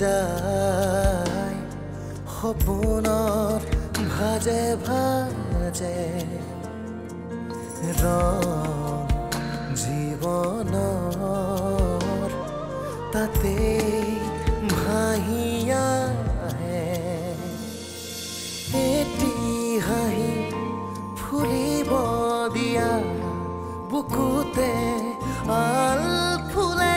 যায় সপোনত ভাজে ভাজে ৰং জীৱনৰ তাতে ভাহিয়া আহে এটি হাঁহি ফুলিব দিয়া বুকুতে আল ফুলে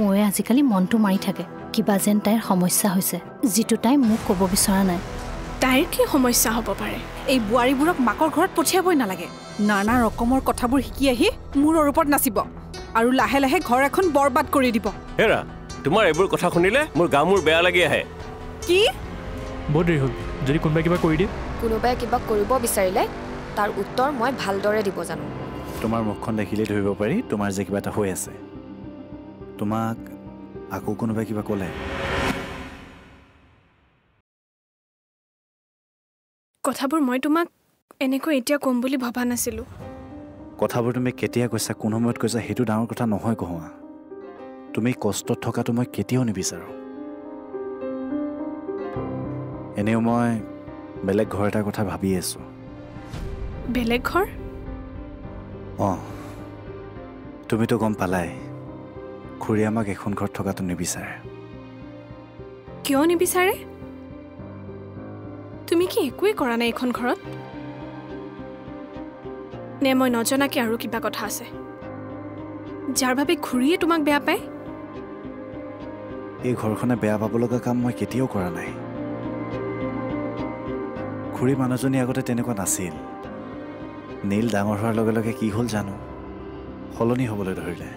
মই আজিকালি মনটো মাৰি থাকে কিবা যেন তাইৰ সমস্যা হৈছে যিটো তাই মোক ক'ব বিচৰা নাই। তাইৰ কি সমস্যা হ'ব পাৰে? এই বোৱাৰীবোৰক মাকৰ ঘৰত পঠিয়াবই নালাগে। নানা ৰকমৰ কথাবোৰ শিকি আহি মোৰ ওপৰত নাচিব আৰু লাহে লাহে ঘৰ এখন বৰবাদ কৰি দিব। হেৰা, তোমাৰ এইবোৰ কথা শুনিলে মোৰ গা মোৰ বেয়া লাগি আহে। কি বহুত দেৰি হ'ল, যদি কোনোবাই কিবা কৰি দিয়ে। কোনোবাই কিবা কৰিব বিচাৰিলে তাৰ উত্তৰ মই ভালদৰে দিব জানো। তোমাৰ মুখখন দেখিলে ধৰিব পাৰি তোমাৰ যে কিবা এটা হৈ আছে। তোমাক আকৌ কোনোবাই কিবা ক'লে? কথাবোৰ মই তোমাক এনেকৈ এতিয়া কম বুলি ভবা নাছিলোঁ। কথাবোৰ তুমি কেতিয়া কৈছা, কোন সময়ত কৈছা, সেইটো ডাঙৰ কথা নহয়। কোৱা, তুমি কষ্টত থকাটো মই কেতিয়াও নিবিচাৰোঁ। এনেও মই বেলেগ ঘৰ এটাৰ কথা ভাবি আছোঁ। বেলেগ ঘৰ? অঁ, তুমিতো গম পালাই খুৰী আমাক এখন ঘৰত থকাটো নিবিচাৰে। কিয় নিবিচাৰে? তুমি কি একোৱেই কৰা নাই এখন ঘৰত? নে মই নজনাকৈ আৰু কিবা কথা আছে যাৰ বাবে খুৰীয়ে তোমাক বেয়া পায়? এই ঘৰখনে বেয়া পাব লগা কাম মই কেতিয়াও কৰা নাই। খুৰী মানুহজনী আগতে তেনেকুৱা নাছিল। নীল ডাঙৰ হোৱাৰ লগে লগে কি হ'ল জানো, সলনি হ'বলৈ ধৰিলে।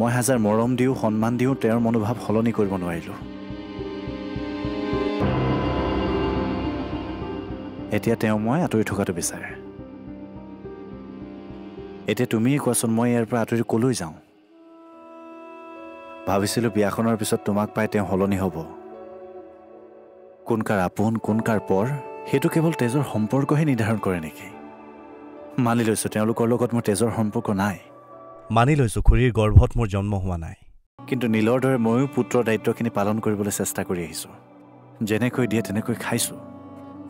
মই হাজাৰ মৰম দিওঁ, সন্মান দিওঁ, তেওঁৰ মনোভাৱ সলনি কৰিব নোৱাৰিলোঁ। এতিয়া তেওঁ মই আঁতৰি থকাটো বিচাৰে। এতিয়া তুমিয়ে কোৱাচোন, মই ইয়াৰ পৰা আঁতৰি ক'লৈ যাওঁ? ভাবিছিলোঁ বিয়াখনৰ পিছত তোমাক পাই তেওঁ সলনি হ'ব। কোন কাৰ আপোন কোন কাৰ পৰ সেইটো কেৱল তেজৰ সম্পৰ্কহে নিৰ্ধাৰণ কৰে নেকি? মানি লৈছোঁ তেওঁলোকৰ লগত মোৰ তেজৰ সম্পৰ্ক নাই। মানি লৈছোঁ খুৰীৰ গৰ্ভত মোৰ জন্ম হোৱা নাই। কিন্তু নীলৰ দৰে ময়ো পুত্ৰ দায়িত্বখিনি পালন কৰিবলৈ চেষ্টা কৰি আহিছোঁ। যেনেকৈ দিয়ে তেনেকৈ খাইছোঁ,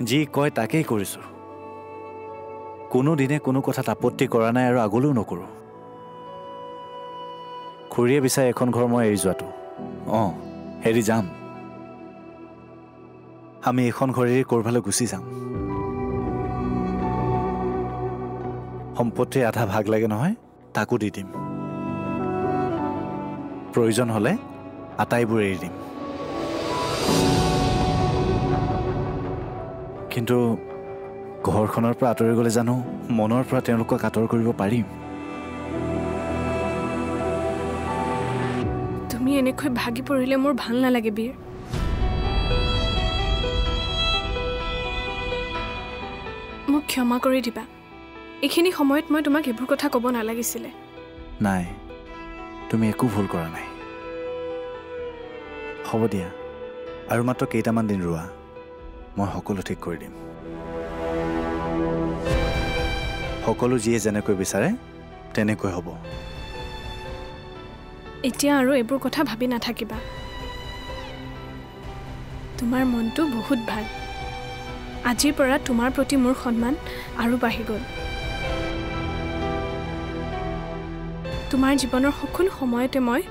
যি কয় তাকেই কৰিছোঁ। কোনোদিনে কোনো কথাত আপত্তি কৰা নাই আৰু আগলৈও নকৰোঁ। খুৰীয়ে বিচাৰে এখন ঘৰ মই এৰি যোৱাটো। অঁ, এৰি যাম। আমি এখন ঘৰ এৰি ক'ৰবালৈ গুচি যাম। সম্পত্তিৰ আধা ভাগ লাগে নহয়, তাকো দি দিম। প্ৰয়োজন হ'লে আটাইবোৰ এৰি দিম। কিন্তু ঘৰখনৰ পৰা আঁতৰি গ'লে জানো মনৰ পৰা তেওঁলোকক আঁতৰ কৰিব পাৰিম? তুমি এনেকৈ ভাগি পৰিলে মোৰ ভাল নালাগে বীৰ। মোক ক্ষমা কৰি দিবা, এইখিনি সময়ত মই তোমাক এইবোৰ কথা ক'ব নালাগিছিলে। নাই, তুমি একো ভুল কৰা নাই। হ'ব দিয়া, আৰু মাত্ৰ কেইটামান দিন ৰোৱা, মই সকলো ঠিক কৰি দিম। সকলো যিয়ে যেনেকৈ বিচাৰে তেনেকৈ হ'ব। এতিয়া আৰু এইবোৰ কথা ভাবি নাথাকিবা। তোমাৰ মনটো বহুত ভাল। আজিৰ পৰা তোমাৰ প্ৰতি মোৰ সন্মান আৰু বাঢ়ি গ'ল। তোমাৰ জীৱনৰ সকলো সময়তে মই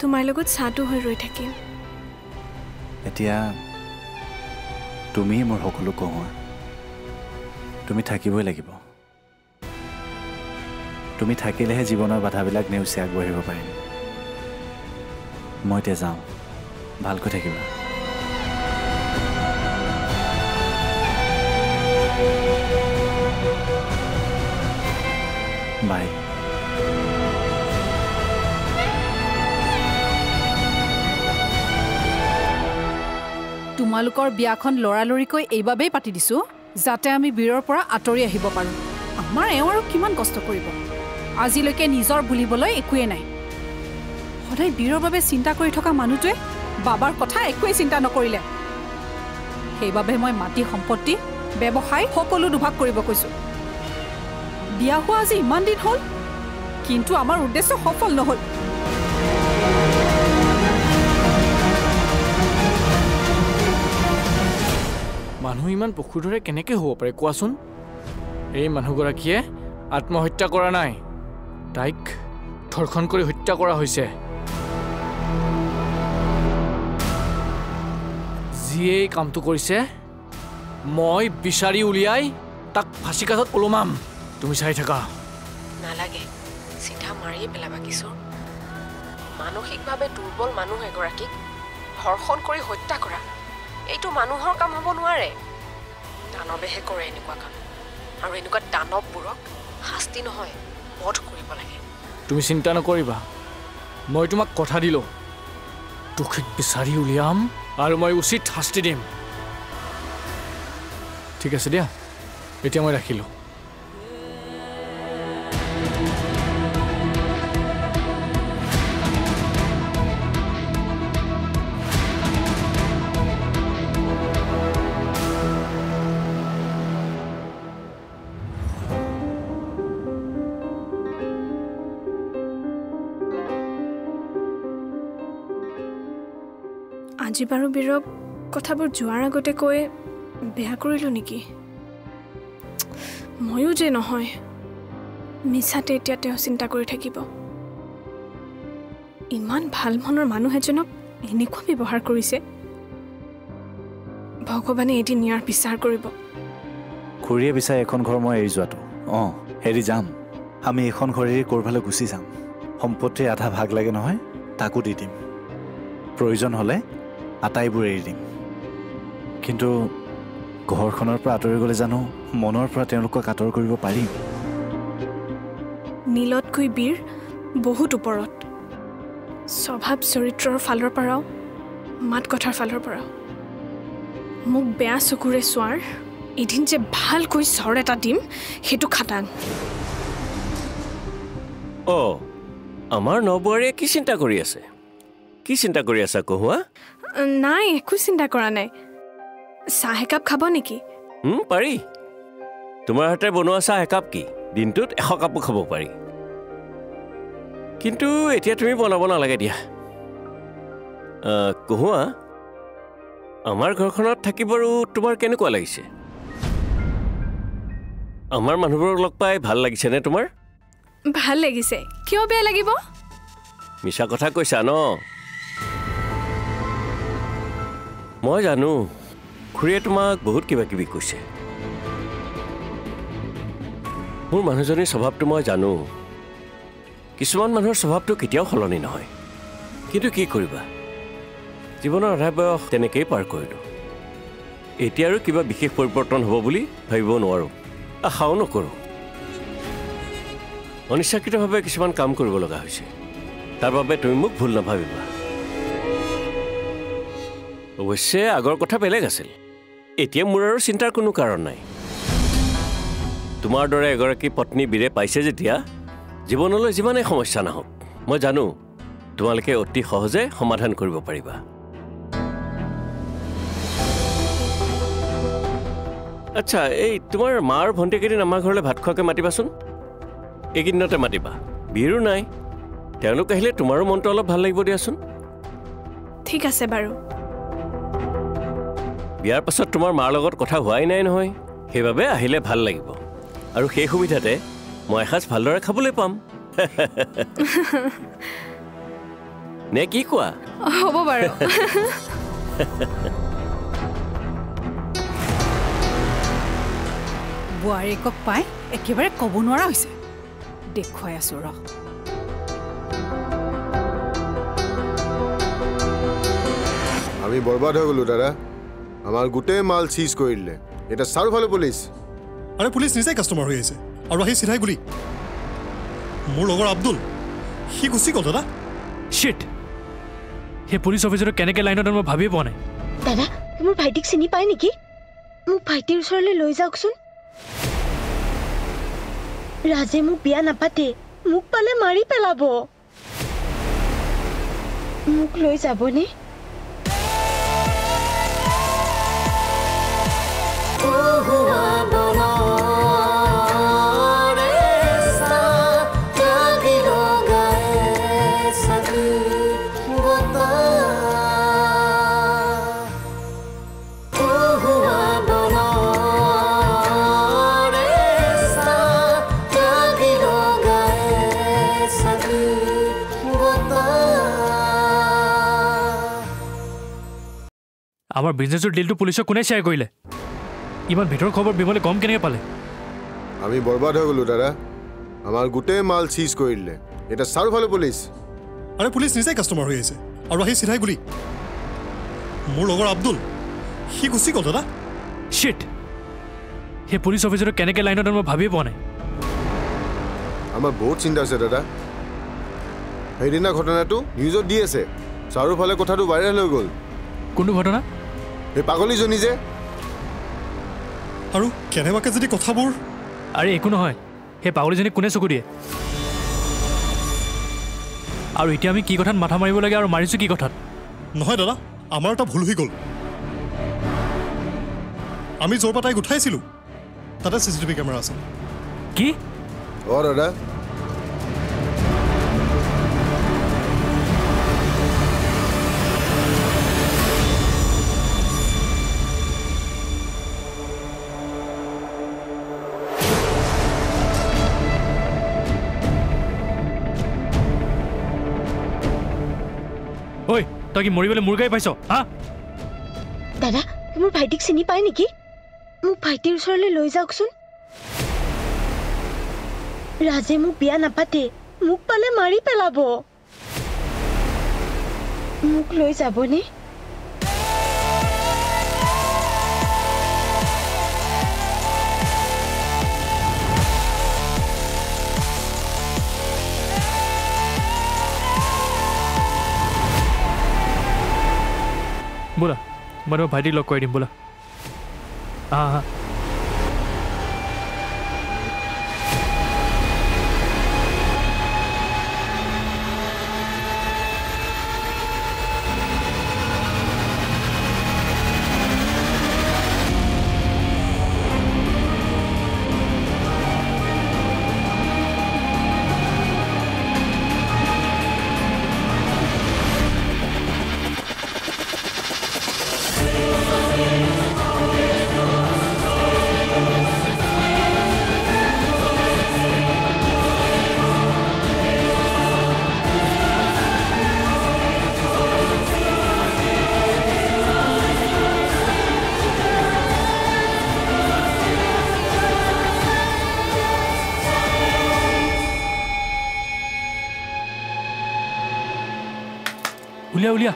তোমাৰ লগত ছাঁটো হৈ ৰৈ থাকিম। এতিয়া তুমি মোৰ সকলো কোৱা, তুমি থাকিবই লাগিব। তুমি থাকিলেহে জীৱনৰ বাধাবিলাক নেওচি আগবাঢ়িব পাৰিম। মই এতিয়া যাওঁ, ভালকৈ থাকিবা। বাই। তোমালোকৰ বিয়াখন লৰালৰিকৈ এইবাবেই পাতি দিছো যাতে আমি বীৰৰ পৰা আতৰি আহিব পাৰো আমাৰ এওৰ কিমান কষ্ট কৰিব আজিলৈকে নিজৰ বুলিবলৈ একোৱে নাই হঠাৎ বীৰৰ বাবে চিন্তা কৰি থকা মানুহটোৱে বাবাৰ কথা একোৱে চিন্তা নকৰিলে সেইবাবে মই মাটি সম্পত্তি ব্যৱসায় সকলো দুভাগ কৰিব কৈছো বিয়া হোৱা আজি ইমান দিন হ'ল কিন্তু আমাৰ উদ্দেশ্য সফল নহল Manuiman Pokudore Keneke Hopre Kwasun? A Manugora Kie, Atma Hitakoranai Taik Torkonkori Hitakora Hose Zie come to Korise Moi Bishari Uliai Tak Pasikat Ulumam to Misaitaka Nalage Sita Marie Pelavakisun Manu Hikbabe Turbol Manu Hegoraki Horkonkori Hitakora. এইটো মানুহৰ কাম হ'ব নোৱাৰে দানবেহে কৰে এনেকুৱা কাম আৰু এনেকুৱা দানববোৰক শাস্তি নহয় বধ কৰিব লাগে তুমি চিন্তা নকৰিবা মই তোমাক কথা দিলো দুখিক বিচাৰি উলিয়াম আৰু মই উচিত শাস্তি দিম ঠিক আছে দিয়া এতিয়া মই ৰাখিলো আজি বাৰু বীৰব কথাবোৰ জোৱাৰ আগতে কৈ বেয়া কৰিলো নেকি ময়ো যে নহয় মিছাতে এতিয়া তেও চিন্তা কৰি থাকিব ইমান ভাল মনৰ মানুহ এজনক এনেকুৱা ব্যৱহাৰ কৰিছে ভগৱানে এদিন ইয়াৰ বিচাৰ কৰিব খুৰিয়ে বিচাৰ এখন ঘৰ মই এৰি যোৱাটো অ হেৰি যাম আমি এখন ঘৰৰে কৰভালে গুছি যাম সম্পত্তিৰ আধা ভাগ লাগে নহয় তাকো দি দিম প্ৰয়োজন হলে আটাইবোৰ এৰিম কিন্তু ঘৰখনৰ পৰা আতৰি গলে জানো মনৰ পৰা তেওঁলোকক আতৰ কৰিব পাৰি নীলত কই বীৰ বহুত ওপৰত স্বভাৱ চৰিত্ৰৰ ফালৰ পৰা মাত কথাৰ ফালৰ পৰা মোক বেয়া চকুৰে সোৱাৰ এদিন যে ভাল কই সৰ এটা দিম হেতু খাটাং অ আমাৰ নবৰে কি চিন্তা কৰি আছে কি চিন্তা কৰি আছা কোৱা নাই একো চিন্তা কৰা নাই চাহ একাপ খাব নেকি পাৰি তোমাৰ হাতে বনোৱা চাহ একাপ কি দিনটোত 100 কাপ খাব পাৰি কিন্তু এতিয়া তুমি বনাব নালাগে দিয়া কোৱা আমাৰ ঘৰখনত থাকিবৰু তোমাৰ কেনেকুৱা লাগিছে আমাৰ মানুহবোৰক লগ পাই ভাল লাগিছে নে তোমাৰ ভাল লাগিছে কিয় বেয়া লাগিব মিছা কথা কৈছা ন মই জানো খুৰিয়ে তোমাক বহুত কিবা কিবি কৈছে মোৰ মানুহজনৰ স্বভাৱটো মই জানো কিছুমান মানুহৰ স্বভাৱটো কেতিয়াও সলনি নহয় কিন্তু কি কৰিবা জীৱনৰ অভাৱ তেনেকৈ পাৰ কৰিলো এতিয়া আৰু কিবা বিশেষ পৰিৱৰ্তন হ'ব বুলি ভাবিব নোৱাৰো আশাও নকৰো অনিশ্চিতভাৱে কিছুমান কাম কৰিব লগা হৈছে তাৰ বাবে তুমি মোক ভুল নাভাবিবা অৱশ্যে আগৰ কথা বেলেগ আছিল এতিয়া মোৰ আৰু চিন্তাৰ কোনো কাৰণ নাই তোমাৰ দৰে এগৰাকী পত্নী বিৰে পাইছে যেতিয়া জীৱনলৈ যিমানে সমস্যা নাহক মই জানো তোমালকে অতি সহজে সমাধান কৰিব পাৰিবা আচ্ছা এই তোমাৰ মাৰ ভন্টিকেদিন আমাৰ ঘৰলৈ ভাত খোৱাকে মাতিবাচোন এগিনতে মাতিবা বিৰো নাই তেনক কহিলে তোমাৰো মনটো অলপ ভাল লাগিব দিয়াচোন ঠিক আছে বাৰু বিয়াৰ পাছত তোমাৰ মাৰ লগত কথা হোৱাই নাই নহয় হেবাবে আহিলে ভাল লাগিব আৰু সেই সুবিধাতে মই খাস ভালদৰে খাবলৈ পাম নে কি কোৱা হ'ব বাৰু বুৱাৰেকক পাই একেবাৰে কব নোৱাৰা হৈছে দেখুৱাই আছো ৰ আমি বৰবাদ হৈ গলো দাদা আমার গুটে মাল সিজ কইলে এটা সার ভালো পুলিশ আরে পুলিশ নিজে কাস্টমার হই আছে আর আহি সিধাই গুলি মোর লগৰ আব্দুল কি গুছি গল দাদা শিট হে পুলিশ অফিসাৰ কেনেকে লাইনত মই ভাবিয়ে পোৱা নাই দাদা अपनों भाईटिक सिनी पाए निकी? मु भाईटी उसरले लोइजा उक्सन? राजे मु बिया ना पाते, मुक पाले मारी पहला बो। मुक लोइजा बोने? আমার বিজনেসৰ ডিলটো পুলিশক কোনে শেয়াৰ কইলে ইমান ভিতৰ খবৰ বিমলে কম কেনে পালে আমি बर्बाद হৈ গলো দাদা আমাৰ গুটে মাল সিজ কইলে এটা সাৰফালো পুলিশ আৰে পুলিশ নিজে কাস্টমাৰ হৈ আছে আৰু আহি সিধাই গুলি মোৰ লগৰ আব্দুল কি গুছি গল দাদা শিট হে পুলিশ অফিসাৰ কেনে কে লাইনত মই ভাবিয়ে পোৱা নাই আমাৰ বহুত চিন্তা আছে দাদা হেৰিনা ঘটনাটো নিউজত দি আছে সাৰফালো কথাটো ভাইৰেল হৈ গল কোন ঘটনা এ পাগলি জনি যে আৰু কেনেবাকে যদি কথাবোৰ আৰে একো নহয় হে পাগলি জনি কোনে চকু দিয়ে আৰু ইতি আমি কি কথাত মাথা মাৰিব লাগে আৰু মাৰিছো কি কথাত নহয় দাদা আমাৰটা ভুল হৈ গল আমি জৰপাটাই উঠাইছিলো তাতে সিসিটিভি ক্যামেৰা আছে কি অ দাদা ताकि मोरी वाले मुर्गा ही पैसो, हाँ? दादा, तुम भाई टिक सिनी पाए नहीं कि? मुझ भाई टिक उसर ले लोइजा उक्सन? राजे मुझ बिया ना पाते, मुझ पाले मारी पहला बो। मुझ लोइजा बोने? बोला, मरो भाईटी लोग कोई नहीं बोला। हाँ। उलिया उलिया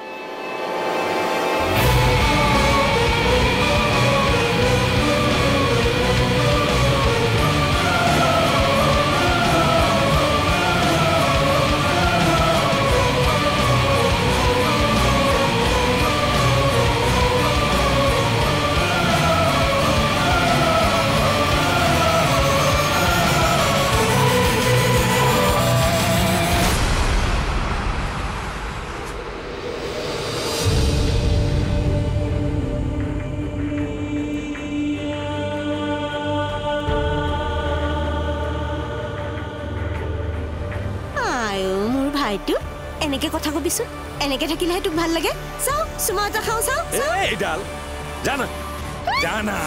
কথা কবিছ এনেকে থাকিলে তোক ভাল লাগে চাও সুমাটা খাও চাও এই ডাল জানা জানা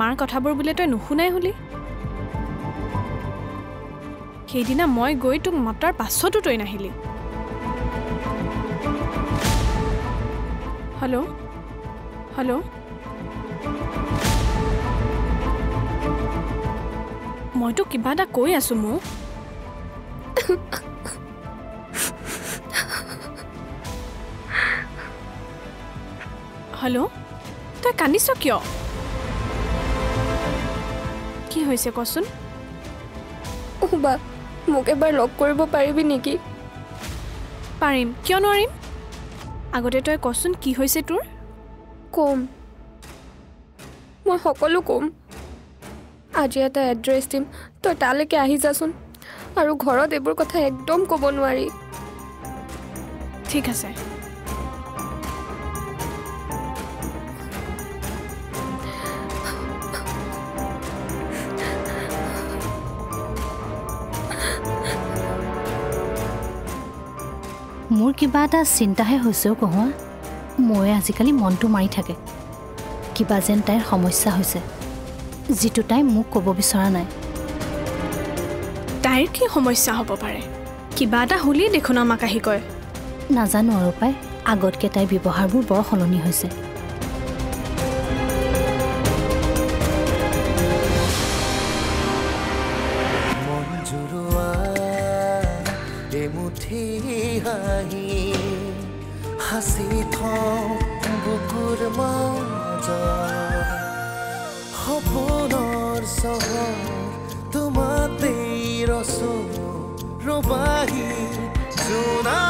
মার কথাবোৰ বুলে তই নুখুনাই হলি কেদিনা মই গৈ তোক মাতাৰ পাছতো তই নাহিলি হ্যালো হ্যালো মই তো কিবাটা কৈ আছো মো হ্যালো তই কানিছ কিয় কি হইছে কসুন ওবা মুকে বার লক করিব পারিবি নেকি পারিম কিয় নরিম আগতে তই কসুন কি হইছে তোৰ কম মই সকলো কম আজি এটা এড্ৰেছ দিম তই তালেকে আহি যাসুন আৰু ঘৰত এবৰ কথা একদম কব নোৱাৰি ঠিক আছে মোৰ কিবা এটা চিন্তাহে হৈছেও কহা মই আজিকালি মনটো মাৰি থাকে কিবা যেন তাইৰ সমস্যা হৈছে যেটো তাই মোক ক'ব বিচৰা নাই তাইৰ কি সমস্যা হ'ব পাৰে কিবা এটা হলি দেখোন আমাক আহি কয় না জানো আৰু পাই আগতকে তাই ব্যৱহাৰবোৰ বৰ সলনি হৈছে Tomate rosso robahi zona